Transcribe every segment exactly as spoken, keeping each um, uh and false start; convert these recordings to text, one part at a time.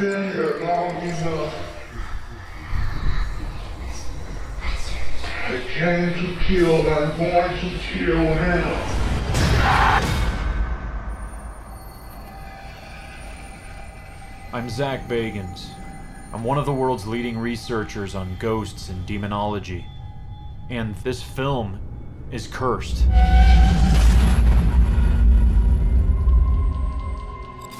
period long enough, they came to kill, I'm going to kill now. I'm Zak Bagans. I'm one of the world's leading researchers on ghosts and demonology. And this film is cursed.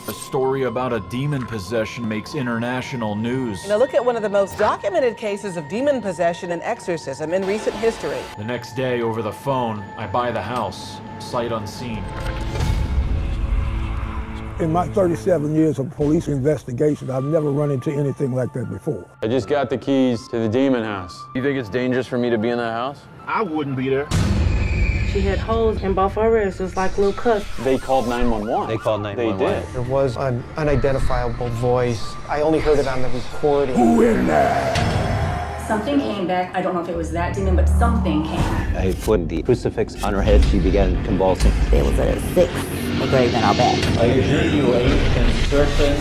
A story about a demon possession makes international news. Now look at one of the most documented cases of demon possession and exorcism in recent history. The next day, over the phone, I buy the house, sight unseen. In my thirty-seven years of police investigation, I've never run into anything like that before. I just got the keys to the Demon House. You think it's dangerous for me to be in that house? I wouldn't be there. She had holes in both her wrists. It was like little cuts. They called nine one one. They called nine one one. They did. There was an unidentifiable voice. I only heard it on the recording. Who in there? Something came back. I don't know if it was that demon, but something came back. I put the crucifix on her head. She began convulsing. It was at six. The grave in our back. I assure you, I can certain.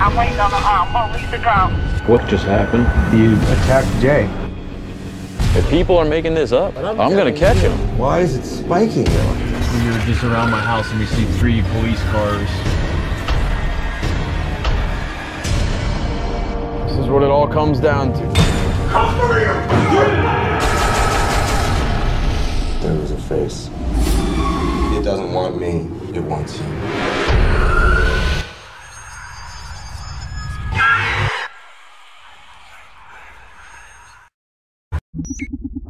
I'm waiting on the um, police to come. What just happened? You attacked Jay. If people are making this up, I'm gonna catch him. Why is it spiking? We were just around my house and we see three police cars. This is what it all comes down to. There was a face. It doesn't want me, it wants you.